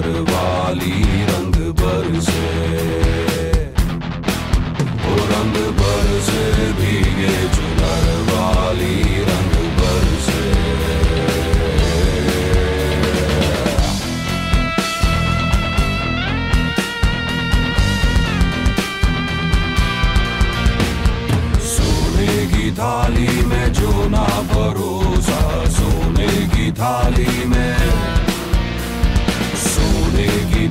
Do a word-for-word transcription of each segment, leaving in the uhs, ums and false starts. घर वाली रंग बरसे, ओ रंग बरसे भीगे चुनर वाली रंग बरसे। सोने की थाली में जो ना परोसा, सोने की थाली में, सोने की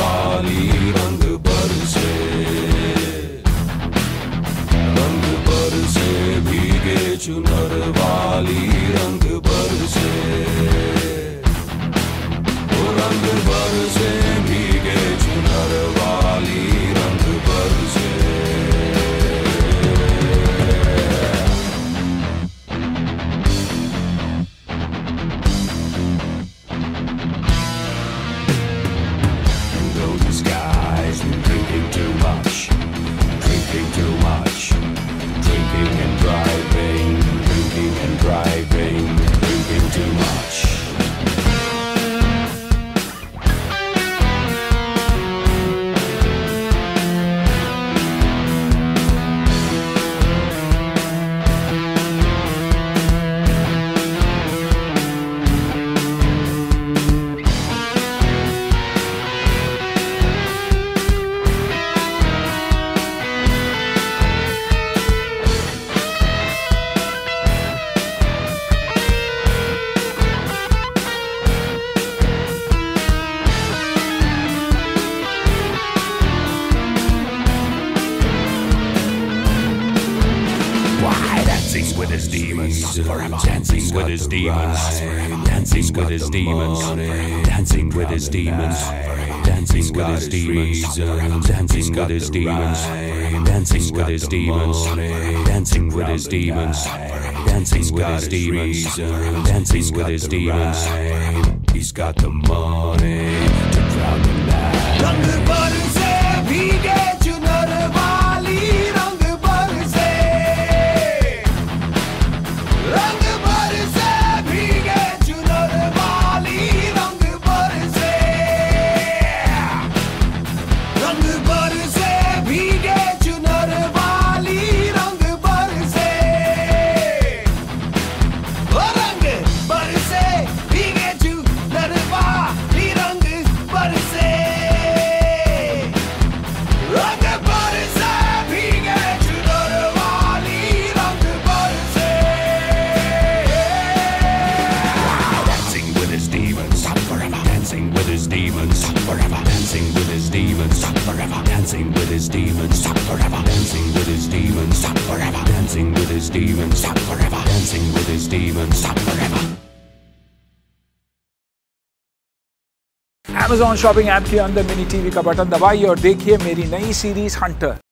वाली रंग बरसे, रंग बरसे भीगे चुनर वाली रंग बरसे, रंग बरसे भीगे चुनर वाली रंग बरसे। Though this guy's been drinking too much, drinking too much, drinking and driving, drinking and driving, drinking too much. With his demons, dancing with his demons, dancing with his demons, dancing with his demons, dancing with his demons, dancing with his demons, dancing with his demons, dancing with his demons, dancing with his demons. He's got the money to drown the night. Amazon shopping app के अंदर मेरी TV का button दबाइए और देखिए मेरी नई series Hunter.